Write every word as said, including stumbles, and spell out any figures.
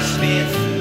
I've been through.